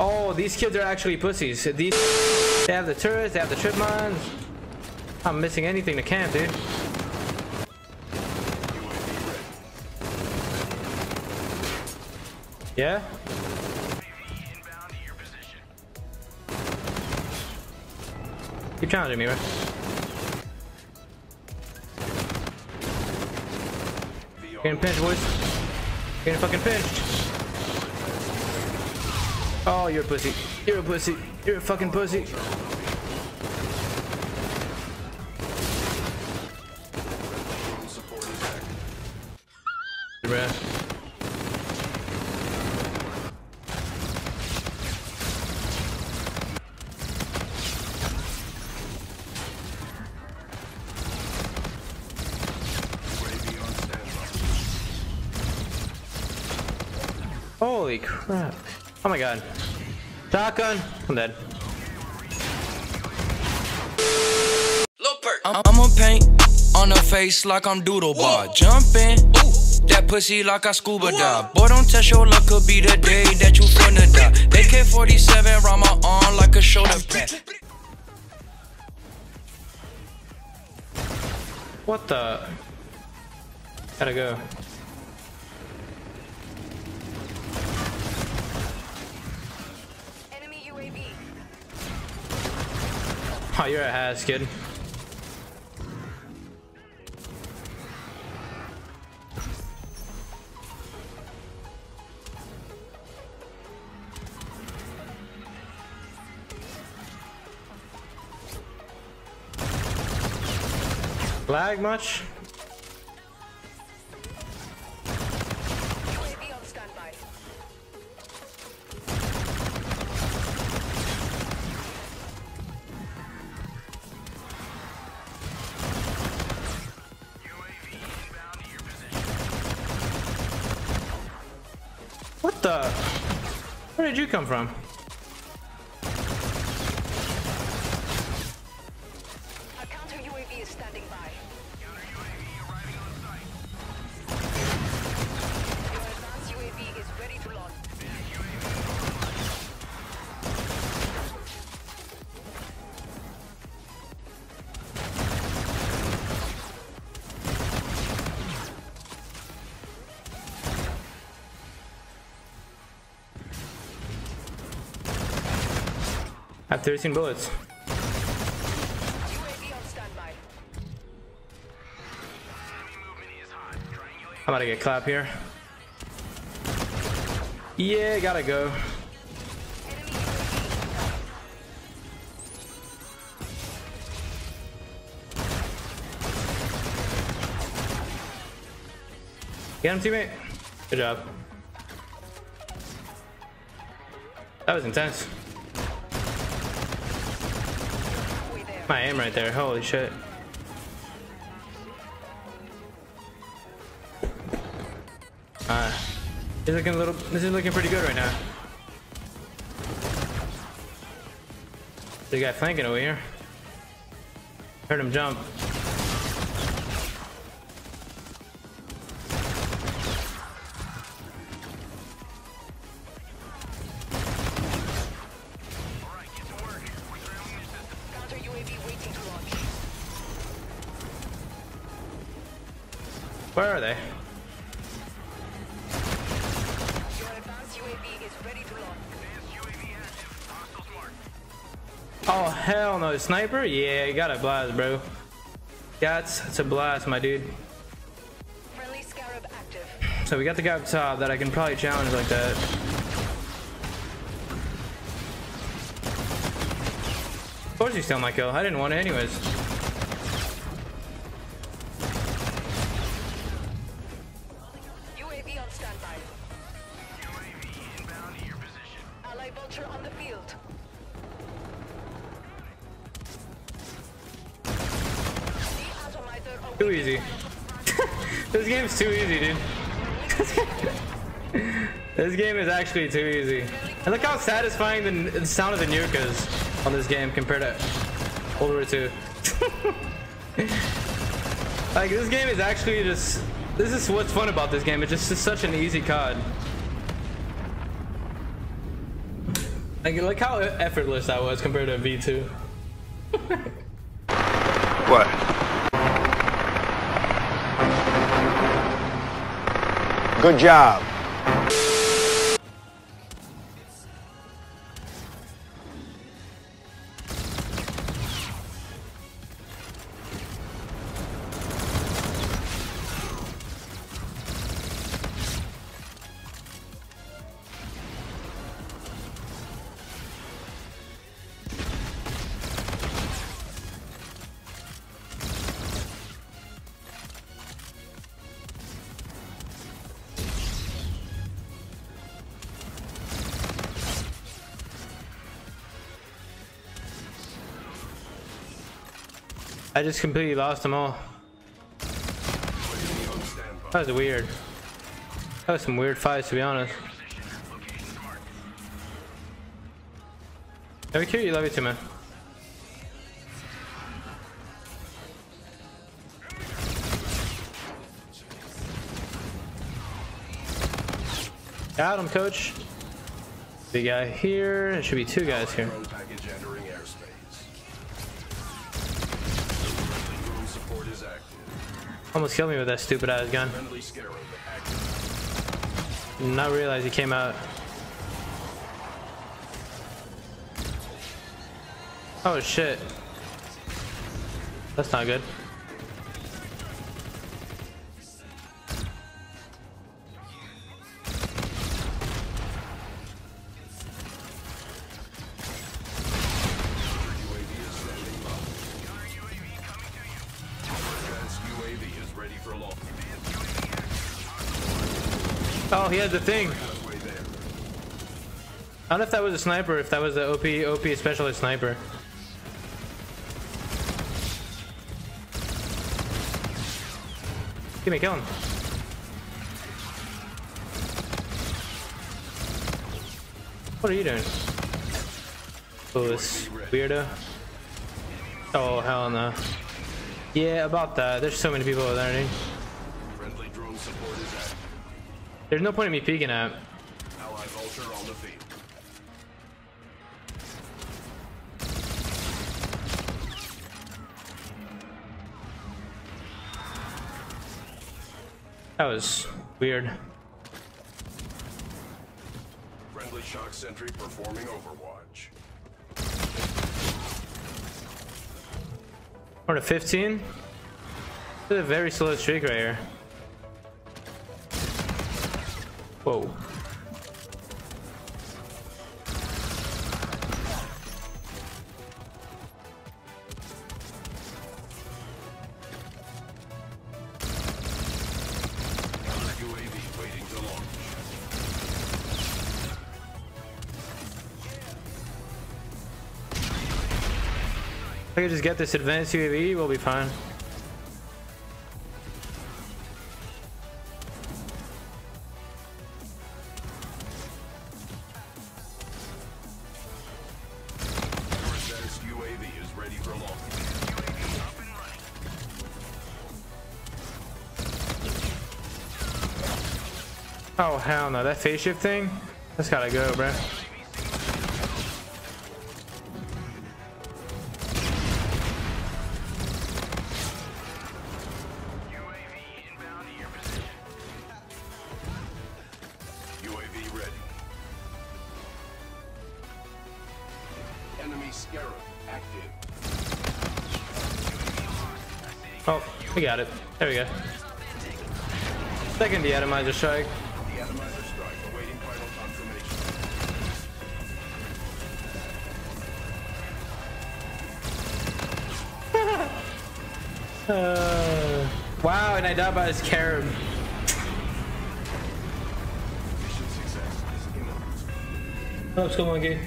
Oh, these kids are actually pussies. They have the turrets, they have the trip mines. I'm missing anything to camp, dude. Yeah? Keep challenging me, man. You're getting pinched, boys. You're getting fucking pinched. Oh, you're a pussy. You're a pussy. You're a fucking pussy. Holy crap. Oh my god. Shotgun. I'm dead. I'ma paint on her face like I'm doodle bar. Jumping. That pussy like I scuba dive. Boy, don't test your luck, could be the day that you finna die. AK-47 round my arm like a shoulder pad. What the? Gotta go. Oh, you're a has, kid. Lag much? What the? Where did you come from? A counter UAV is standing by. Counter UAV arriving on site. Your advanced UAV is ready to launch. I have 13 bullets. I'm about to get clapped here. Yeah, gotta go. Get him, teammate. Good job. That was intense. My aim right there, holy shit. He's looking a little, this is looking pretty good right now. There's a guy flanking over here. Heard him jump. Where are they? Your advanced UAV is ready to launch. Advanced UAV active. Hostiles marked. Oh hell no, sniper? Yeah, you gotta blast, bro. That's a blast, my dude. Friendly scarab active. So we got the guy up top that I can probably challenge like that. Of course you stole my kill. I didn't want it anyways. On the field. Too easy. This game's too easy, dude. This game is actually too easy. And look how satisfying the sound of the nuke is on this game compared to World War II. Like, this game is actually just... This is what's fun about this game. It's just such an easy COD. Like how effortless that was compared to a V2. What? Good job. I just completely lost them all. That was weird. That was some weird fights, to be honest. Are we cute? You love you too, man. Got him, coach. Big guy here. There should be two guys here. Almost killed me with that stupid ass gun. Did not realize he came out. Oh shit. That's not good. Oh, he had the thing. I don't know if that was a sniper, if that was the OP specialist sniper. Give me, kill him. What are you doing? Oh, this weirdo. Oh, hell no. Yeah, about that. There's so many people over there, dude. There's no point in me peeking at. Ally vulture on the field. That was weird. Friendly shock sentry performing overwatch. We're at 15. This is a very slow streak right here. Whoa. UAV waiting to launch. If I can just get this advanced UAV, we'll be fine. Oh hell no, that phase shift thing? That's gotta go, bro. UAV inbound to your position. UAV ready. Enemy scarab active. Oh, we got it. There we go. Second de-atomizer strike. De-atomizer strike awaiting final confirmation. Wow, and I died by his scarab. Mission success is imminent. Let's go, monkey.